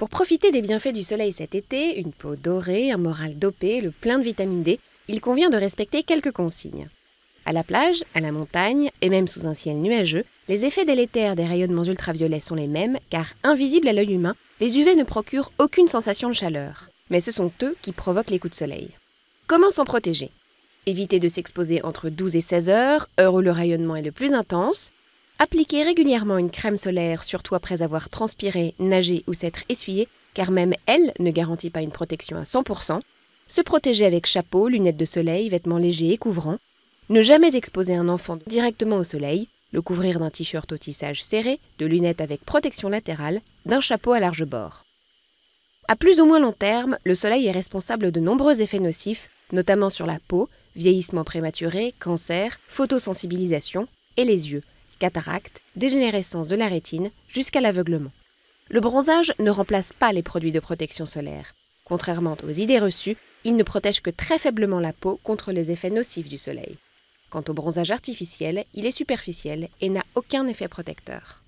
Pour profiter des bienfaits du soleil cet été, une peau dorée, un moral dopé, le plein de vitamine D, il convient de respecter quelques consignes. À la plage, à la montagne et même sous un ciel nuageux, les effets délétères des rayonnements ultraviolets sont les mêmes car invisibles à l'œil humain, les UV ne procurent aucune sensation de chaleur. Mais ce sont eux qui provoquent les coups de soleil. Comment s'en protéger? Éviter de s'exposer entre 12 et 16 heures, heure où le rayonnement est le plus intense. Appliquer régulièrement une crème solaire, surtout après avoir transpiré, nagé ou s'être essuyé, car même elle ne garantit pas une protection à 100%. Se protéger avec chapeau, lunettes de soleil, vêtements légers et couvrants. Ne jamais exposer un enfant directement au soleil, le couvrir d'un t-shirt au tissage serré, de lunettes avec protection latérale, d'un chapeau à large bord. À plus ou moins long terme, le soleil est responsable de nombreux effets nocifs, notamment sur la peau, vieillissement prématuré, cancer, photosensibilisation et les yeux, cataractes, dégénérescence de la rétine jusqu'à l'aveuglement. Le bronzage ne remplace pas les produits de protection solaire. Contrairement aux idées reçues, il ne protège que très faiblement la peau contre les effets nocifs du soleil. Quant au bronzage artificiel, il est superficiel et n'a aucun effet protecteur.